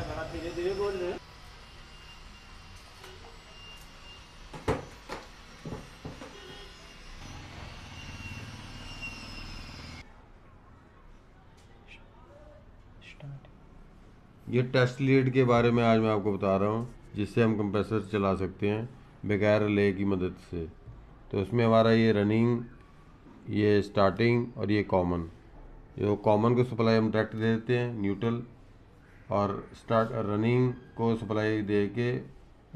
है, बड़ा धीरे धीरे बोल रहे हैं। ये टेस्ट लीड के बारे में आज मैं आपको बता रहा हूँ, जिससे हम कंप्रेसर चला सकते हैं बगैर ले की मदद से। तो उसमें हमारा ये रनिंग, ये स्टार्टिंग और ये कॉमन। जो कॉमन को सप्लाई हम डायरेक्ट दे देते हैं न्यूट्रल, और स्टार्ट रनिंग को सप्लाई दे के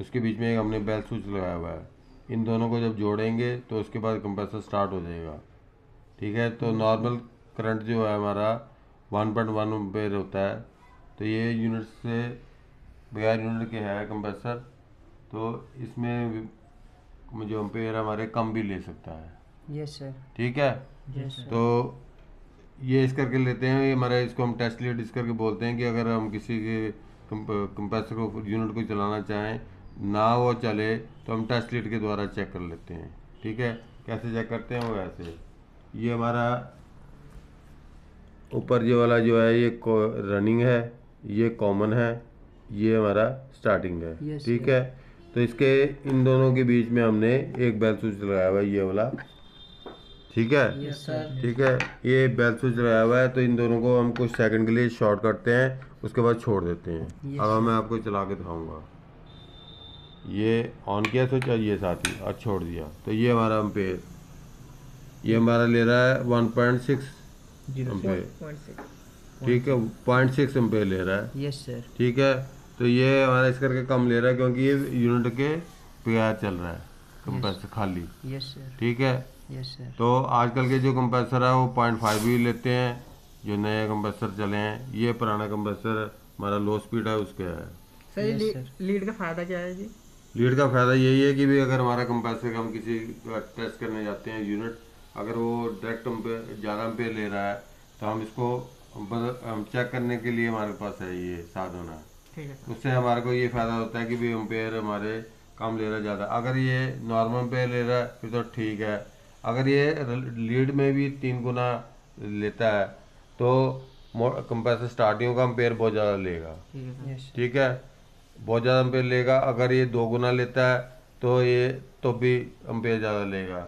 उसके बीच में हमने बेल स्विच लगाया हुआ है। इन दोनों को जब जोड़ेंगे तो उसके बाद कंप्रेसर स्टार्ट हो जाएगा। ठीक है, तो नॉर्मल करंट जो है हमारा 1.1 एम्पीयर होता है। तो ये यूनिट से बगैर यूनिट के है कंप्रेसर, तो इसमें जो एम्पेयर हमारे कम भी ले सकता है। Yes sir. ठीक है। Yes sir. तो ये इस करके लेते हैं, ये हमारा, इसको हम टेस्ट लीड इस करके बोलते हैं कि अगर हम किसी के कंप्रेसर को, यूनिट को चलाना चाहें ना वो चले, तो हम टेस्ट लीड के द्वारा चेक कर लेते हैं। ठीक है, कैसे चेक करते हैं वो ऐसे, ये हमारा ऊपर ये वाला जो है ये रनिंग है, ये कॉमन है, ये हमारा स्टार्टिंग है। yes, ठीक है, तो इसके इन दोनों के बीच में हमने एक बेल स्विच लगाया हुआ है, ये वाला। ठीक है। yes, ठीक है, ये बेल स्विच लगाया हुआ है। तो इन दोनों को हम कुछ सेकंड के लिए शॉर्ट करते हैं, उसके बाद छोड़ देते हैं। yes, अब मैं आपको चला के दिखाऊंगा। ये ऑन किया स्विच और ये साथ ही और छोड़ दिया। तो ये हमारा एम्पेयर, ये हमारा ले रहा है 1.6 एम्पेयर। ठीक है, 0.6 एम्पेयर ले रहा है। Yes sir. ठीक है, तो ये हमारा इस करके कम ले रहा है क्योंकि ये यूनिट के बगैर चल रहा है कंप्रेसर खाली। Yes sir. ठीक है। Yes sir. तो आजकल के जो कंप्रेसर है वो 0.5 भी लेते हैं, जो नए कंप्रेसर चले हैं। ये पुराना कंप्रेसर हमारा लो स्पीड है, उसके है। सर, लीड का फायदा क्या है जी? लीड का फायदा यही है कि भी अगर हमारा कंप्रेसर हम किसी टेस्ट करने जाते हैं यूनिट, अगर वो डायरेक्ट एम्पेयर ज़्यादा एम्पेयर ले रहा है तो हम इसको हम चेक करने के लिए हमारे पास है ये साधन है। ठीक है, उससे हमारे को ये फ़ायदा होता है कि भी एम्पेयर हमारे कम ले रहा है ज़्यादा। अगर ये नॉर्मल एम्पेयर ले रहा है फिर तो ठीक है, अगर ये लीड में भी 3 गुना लेता है तो कंप्रेसर स्टार्टिंग का एम्पेयर बहुत ज़्यादा लेगा। ठीक है, बहुत ज़्यादा एम्पेयर लेगा। अगर ये 2 गुना लेता है तो ये तो भी एम्पेयर ज़्यादा लेगा।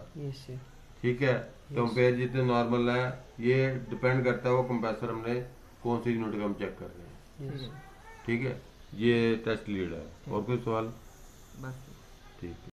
ठीक है, तो एम्पेयर जितने नॉर्मल है, ये डिपेंड करता है वो कंप्रेसर हमने कौन सी यूनिट का हम चेक कर रहे हैं। ठीक है, ये टेस्ट लीड है। और कोई सवाल? बस ठीक है।